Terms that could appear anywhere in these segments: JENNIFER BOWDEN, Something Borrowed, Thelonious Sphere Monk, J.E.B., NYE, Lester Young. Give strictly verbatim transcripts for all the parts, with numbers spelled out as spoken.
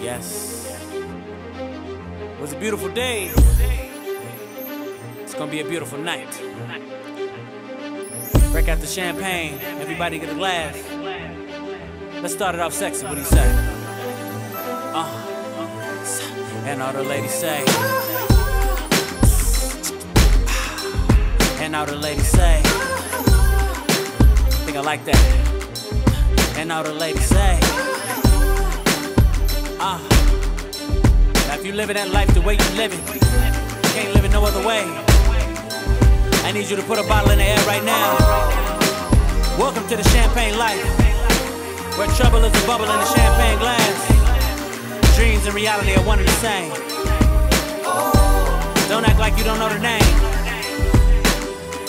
Yes. It was a beautiful day. It's gonna be a beautiful night. Break out the champagne. Everybody get a laugh. Let's start it off sexy. What do you say? Uh. And all the ladies say. And all the ladies say. I think I like that. And all the ladies say. Uh, now if you living that life the way you live it, you can't live it no other way. I need you to put a bottle in the air right now. Welcome to the champagne life, where trouble is a bubble in the champagne glass. Dreams and reality are one and the same. Don't act like you don't know the name.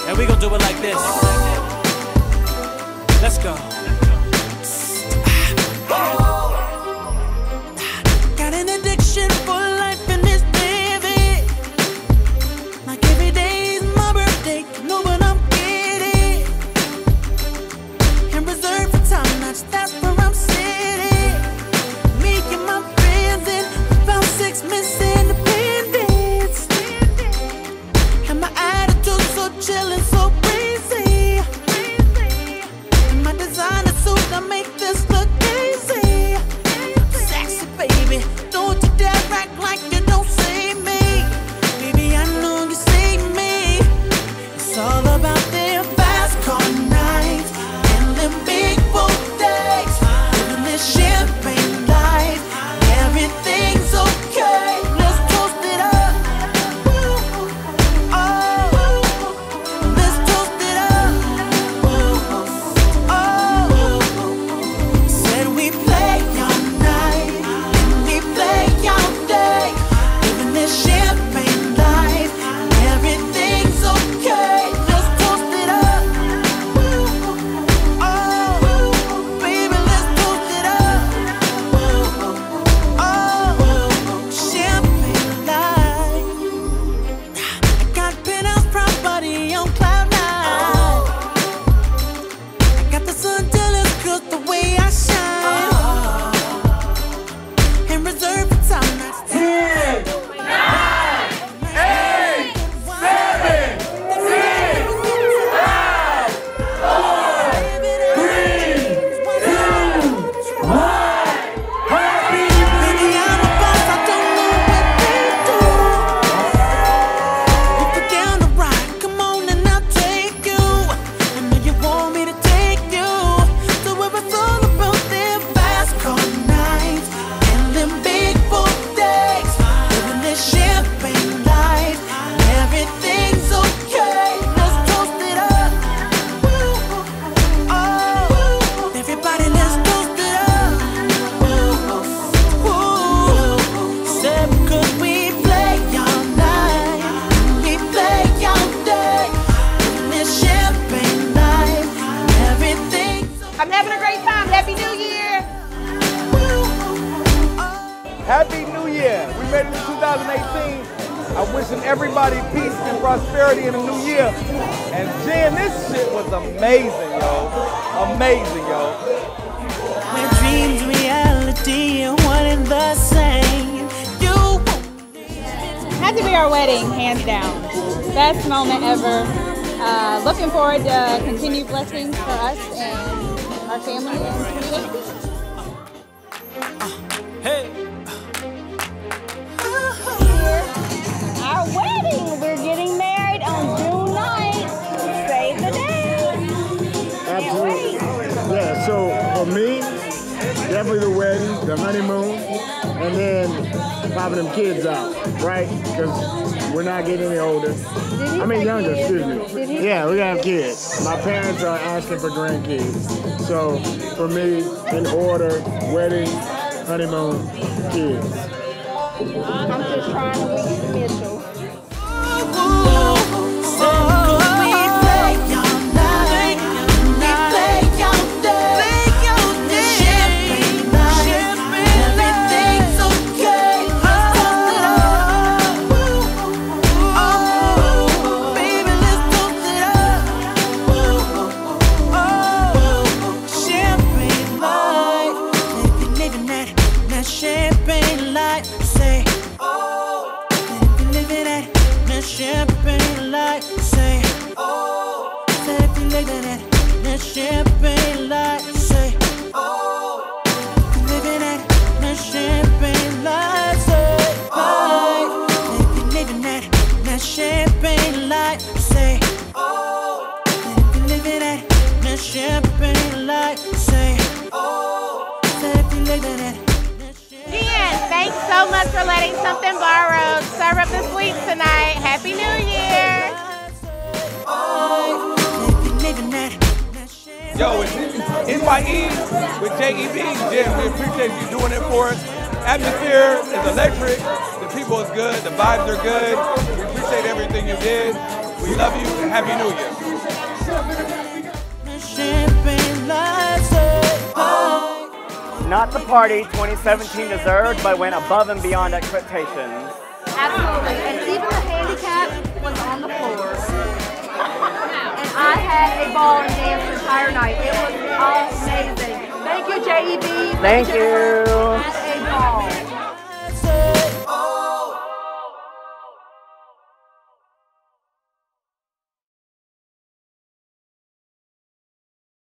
And we gon' do it like this. Let's go. Happy New Year! We made it in two thousand eighteen. I'm wishing everybody peace and prosperity in the new year. And Jen, this shit was amazing, yo. Amazing, yo. My dreams, reality, and one and the same. You had to be our wedding, hands down. Best moment ever. Uh, looking forward to continued blessings for us and our family and community. Definitely the wedding, the honeymoon, and then popping them kids out, right? Because we're not getting any older. I mean younger, excuse me. Yeah, we gotta have kids. My parents are asking for grandkids. So for me, in order, wedding, honeymoon, kids. I'm just trying to be special. Champagne. champagne light, say, oh. Living at that champagne light, say, oh. Living at that champagne light, say, oh. Living at that champagne light, say, oh. Living at Jen, thanks so much for letting Something Borrowed serve up the sweets tonight. Happy New Year. Yo, it's N Y E with J E B. Jen, we appreciate you doing it for us. Atmosphere is electric. The people is good. The vibes are good. We appreciate everything you did. We love you and Happy New Year. Not the party twenty seventeen deserved, but went above and beyond expectations. Absolutely. And even the handicap was on the floor. I had a ball and dance the entire night. It was amazing. Thank you, J E B Thank you.